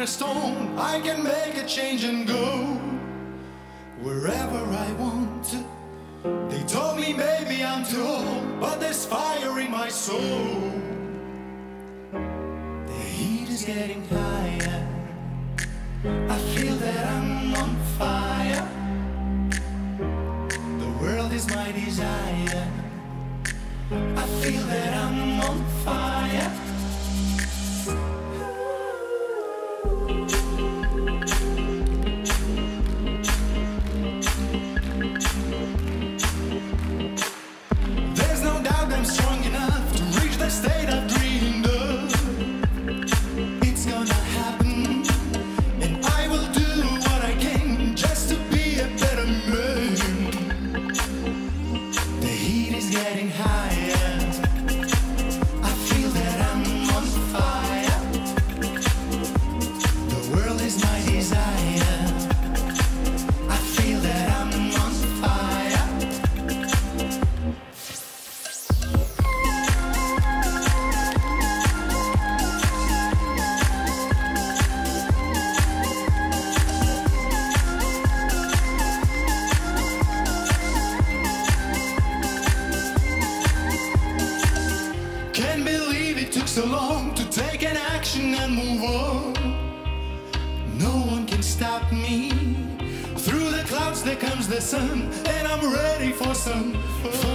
not a stone. I can make a change and go wherever I want to. They told me maybe I'm too old, but there's fire in my soul. The heat is getting higher, I feel that I'm on fire. The world is my desire, I feel that I'm on fire. So long to take an action and move on. No one can stop me. Through the clouds there comes the sun, and I'm ready for some fun.